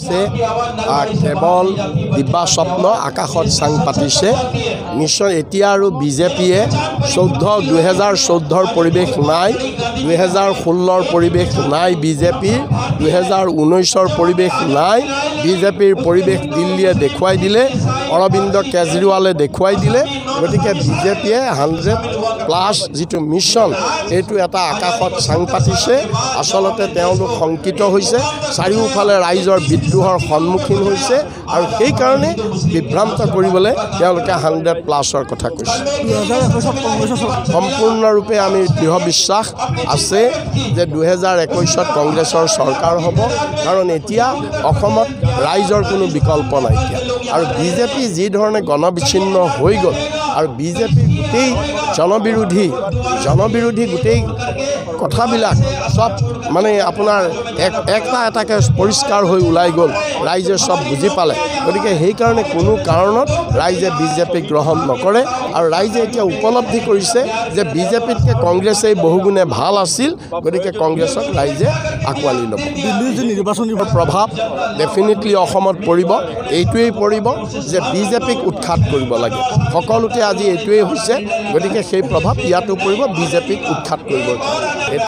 C'est à Kremol Dibas-Sopnon à Kachotte-Sang-Patriche mission etiaro BJP 14 2014 পরিবেশ নাই 2016 পরিবেশ নাই BJP 2019 পরিবেশ নাই BJPৰ পৰিবেশ দিল্লীয়ে দেখুৱাই দিলে অৰবিন্দ কেজৰিৱালে দেখুৱাই দিলে গতিকে BJPয়ে 100+ যেটো মিশন এটো এটা Kachotte-Sang-Patriche আসলতে তেওঁলোক সংকিত হৈছে চাৰিওফালে ৰাইজৰ বিদ্ৰোহৰ সন্মুখীন হৈছে আৰু সেই কাৰণে বিভ্ৰান্ত কৰিবলৈ তেওঁলোকে 100+ৰ কথা কৈছে সম্পূৰ্ণ ৰূপে আমি দৃঢ় বিশ্বাস আছে যে 2021ত কংগ্ৰেছৰ চৰকাৰ হ'ব কাৰণ এতিয়া অসমত ৰাইজৰ কোনো বিকল্প নাই আৰু বিজেপি যি ধৰণে গণবিচ্ছিন্ন হৈ গল আৰু বিজেপি গোটেই জনবিৰোধী গোটেই কথাবিলাক সব মানে আপোনাৰ একটা এটাকে পৰিষ্কাৰ হৈ ওলাই গল ৰাইজে সব বুজি পালে গতিকে সেই কাৰণে কোনো কাৰণত ৰাইজে বিজেপি গ্ৰহণ নকৰে আৰু ৰাইজে এতিয়া উপলব্ধি কৰিছে যে বিজেপিতকৈ কংগ্ৰেছে বহুগুণে ভাল আছিল গতিকে কংগ্ৰেছক ৰাইজে আকুৱালি ল'ব দিল্লীৰ যে নিৰ্বাচনী প্ৰভাৱ ডেফিনেটলি অসমত পৰিব এইটোৱেই পৰিব যে বিজেপিক উৎখাত কৰিব লাগে সকলোতে আজি এইটোৱেই হৈছে গতিকে সেই প্ৰভাৱ ইয়াতো পৰিব বিজেপিক উৎখাত কৰিব